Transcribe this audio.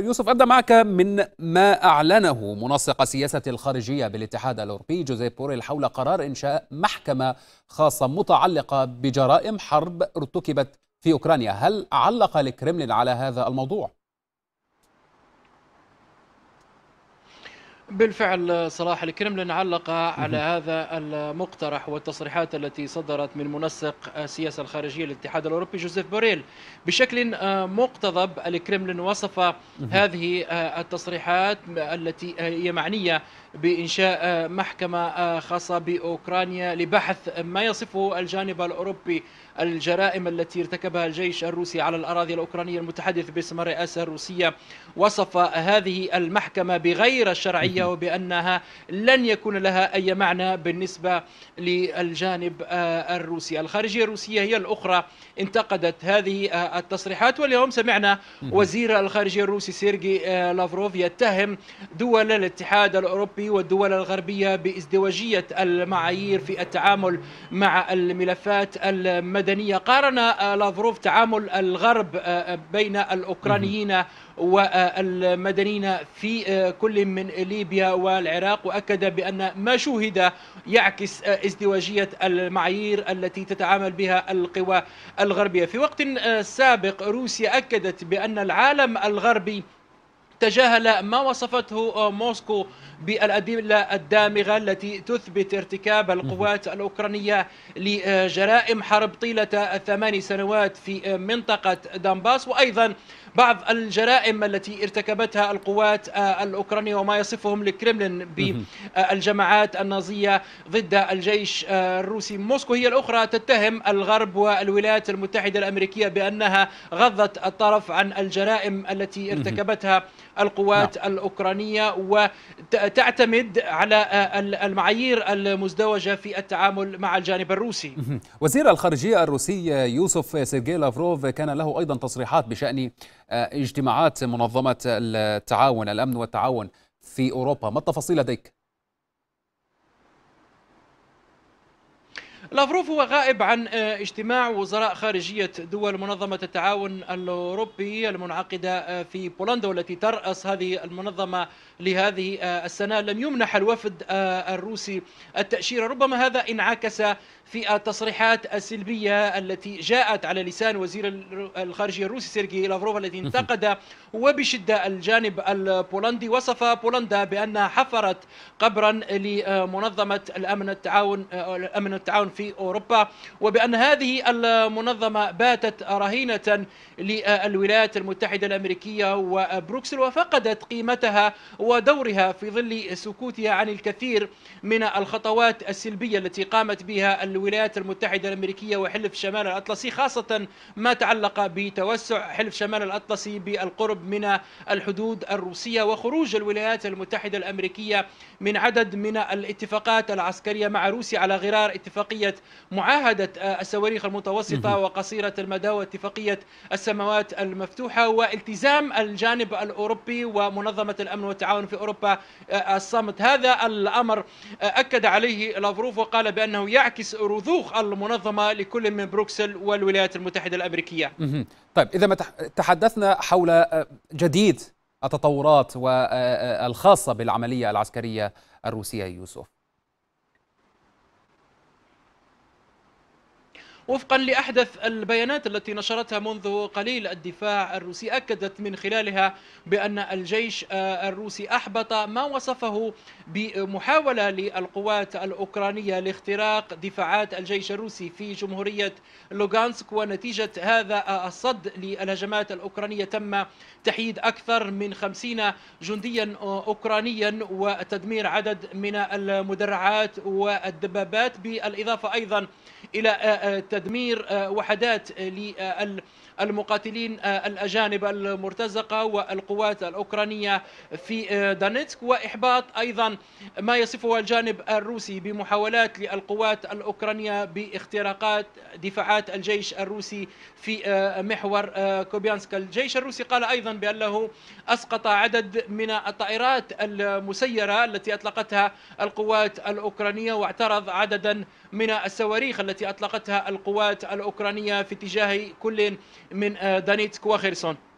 مصر يوسف، أبدأ معك من ما أعلنه منسق سياسة الخارجية بالاتحاد الأوروبي جوزيب بوريل حول قرار إنشاء محكمة خاصة متعلقة بجرائم حرب ارتكبت في أوكرانيا. هل علق الكرملين على هذا الموضوع؟ بالفعل صلاح، الكرملين علق على هذا المقترح والتصريحات التي صدرت من منسق السياسة الخارجية للاتحاد الأوروبي جوزيب بوريل بشكل مقتضب. الكرملين وصف هذه التصريحات التي هي معنية بإنشاء محكمة خاصة بأوكرانيا لبحث ما يصفه الجانب الأوروبي الجرائم التي ارتكبها الجيش الروسي على الأراضي الأوكرانية. المتحدث باسم الرئاسة الروسية وصف هذه المحكمة بغير شرعية وبأنها لن يكون لها أي معنى بالنسبة للجانب الروسي. الخارجية الروسية هي الأخرى انتقدت هذه التصريحات، واليوم سمعنا وزير الخارجية الروسي سيرجي لافروف يتهم دول الاتحاد الأوروبي والدول الغربية بازدواجية المعايير في التعامل مع الملفات المدنية. قارن لافروف تعامل الغرب بين الأوكرانيين والمدنيين في كل من ليبيا والعراق، وأكد بأن ما شوهد يعكس ازدواجية المعايير التي تتعامل بها القوى الغربية. في وقت سابق روسيا أكدت بأن العالم الغربي تجاهل ما وصفته موسكو بالأدلة الدامغة التي تثبت ارتكاب القوات الأوكرانية لجرائم حرب طيلة 8 سنوات في منطقة دنباس، وأيضا بعض الجرائم التي ارتكبتها القوات الأوكرانية وما يصفهم الكرملين بالجماعات النازية ضد الجيش الروسي. موسكو هي الأخرى تتهم الغرب والولايات المتحدة الأمريكية بأنها غضت الطرف عن الجرائم التي ارتكبتها القوات الأوكرانية وتعتمد على المعايير المزدوجة في التعامل مع الجانب الروسي. وزير الخارجية الروسي يوسف سيرجي لافروف كان له أيضا تصريحات بشأن اجتماعات منظمة التعاون الأمن والتعاون في أوروبا، ما التفاصيل لديك؟ لافروف هو غائب عن اجتماع وزراء خارجية دول منظمة التعاون الأوروبي المنعقدة في بولندا والتي ترأس هذه المنظمة لهذه السنة. لم يمنح الوفد الروسي التأشيرة، ربما هذا انعكس في التصريحات السلبية التي جاءت على لسان وزير الخارجية الروسي سيرجي لافروف الذي انتقد وبشدة الجانب البولندي. وصف بولندا بأنها حفرت قبرا لمنظمة الأمن والتعاون في أوروبا، وبأن هذه المنظمة باتت رهينة للولايات المتحدة الأمريكية وبروكسل، وفقدت قيمتها ودورها في ظل سكوتها عن الكثير من الخطوات السلبية التي قامت بها الولايات المتحدة الأمريكية وحلف شمال الأطلسي، خاصة ما تعلق بتوسع حلف شمال الأطلسي بالقرب من الحدود الروسية وخروج الولايات المتحدة الأمريكية من عدد من الاتفاقات العسكرية مع روسيا على غرار اتفاقية معاهدة الصواريخ المتوسطة وقصيرة المدى واتفاقية السماوات المفتوحة، والتزام الجانب الأوروبي ومنظمة الأمن والتعاون في أوروبا الصمت. هذا الأمر أكد عليه لافروف وقال بأنه يعكس رضوخ المنظمة لكل من بروكسل والولايات المتحدة الأمريكية. طيب، إذا ما تحدثنا حول جديد التطورات والخاصة بالعملية العسكرية الروسية يوسف، وفقا لأحدث البيانات التي نشرتها منذ قليل الدفاع الروسي، أكدت من خلالها بأن الجيش الروسي أحبط ما وصفه بمحاولة للقوات الأوكرانية لاختراق دفاعات الجيش الروسي في جمهورية لوجانسك، ونتيجة هذا الصد للهجمات الأوكرانية تم تحييد أكثر من 50 جنديا أوكرانيا وتدمير عدد من المدرعات والدبابات، بالإضافة أيضا إلى تدمير وحدات للمقاتلين الأجانب المرتزقة والقوات الأوكرانية في دونيتسك، وإحباط أيضا ما يصفه الجانب الروسي بمحاولات للقوات الأوكرانية باختراقات دفاعات الجيش الروسي في محور كوبيانسك. الجيش الروسي قال أيضا بأنه أسقط عدد من الطائرات المسيرة التي أطلقتها القوات الأوكرانية، واعترض عددا من الصواريخ التي أطلقتها القوات الأوكرانية في اتجاه كل من دونيتسك وخيرسون.